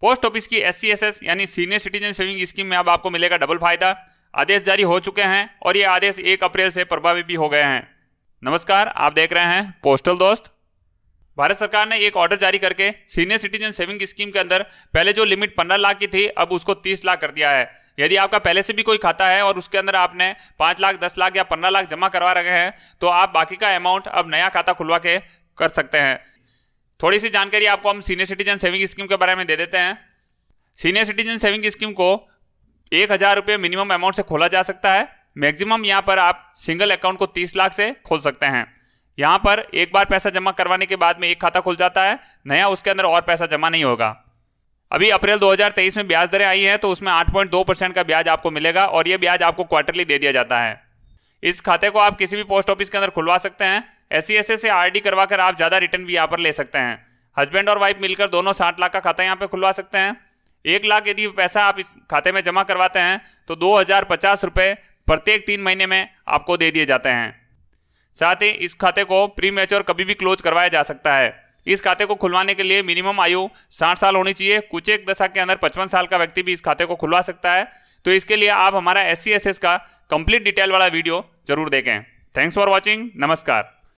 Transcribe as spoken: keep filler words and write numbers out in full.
Post office की S C S S यानी senior citizen saving scheme में अब आपको मिलेगा डबल फायदा। आदेश जारी हो चुके हैं और ये आदेश एक अप्रैल से प्रभावी भी हो गए हैं। नमस्कार, आप देख रहे हैं पोस्टल दोस्त। भारत सरकार ने एक ऑर्डर जारी करके सीनियर सिटीजन सेविंग स्कीम के अंदर पहले जो लिमिट पंद्रह लाख की थी अब उसको तीस लाख कर दिया है। यदि आपका पहले से भी कोई खाता है और उसके अंदर आपने पाँच लाख दस लाख या पंद्रह लाख जमा करवा रखे हैं तो आप बाकी का अमाउंट अब नया खाता खुलवा के कर सकते हैं। थोड़ी सी जानकारी आपको हम सीनियर सिटीजन सेविंग स्कीम के बारे में दे देते हैं। सीनियर सिटीजन सेविंग स्कीम को एक हज़ार रुपये मिनिमम अमाउंट से खोला जा सकता है। मैक्सिमम यहाँ पर आप सिंगल अकाउंट को तीस लाख से खोल सकते हैं। यहाँ पर एक बार पैसा जमा करवाने के बाद में एक खाता खुल जाता है, नया उसके अंदर और पैसा जमा नहीं होगा। अभी अप्रैल दो हज़ार तेईस में ब्याज दरें आई हैं तो उसमें आठ पॉइंट दो परसेंट का ब्याज आपको मिलेगा और ये ब्याज आपको क्वार्टरली दे दिया जाता है। इस खाते को आप किसी भी पोस्ट ऑफिस के अंदर खुलवा सकते हैं। एस सी एस एस से आर डी करवा कर आप ज़्यादा रिटर्न भी यहाँ पर ले सकते हैं। हस्बैंड और वाइफ मिलकर दोनों साठ लाख का खाता यहाँ पर खुलवा सकते हैं। एक लाख यदि पैसा आप इस खाते में जमा करवाते हैं तो दो हज़ार पचास रुपये प्रत्येक तीन महीने में आपको दे दिए जाते हैं। साथ ही इस खाते को प्री मैच्योर कभी भी क्लोज करवाया जा सकता है। इस खाते को खुलवाने के लिए मिनिमम आयु साठ साल होनी चाहिए। कुछ एक दशक के अंदर पचपन साल का व्यक्ति भी इस खाते को खुलवा सकता है। तो इसके लिए आप हमारा एस सी एस एस का कंप्लीट डिटेल वाला वीडियो जरूर देखें। Thanks for watching. नमस्कार।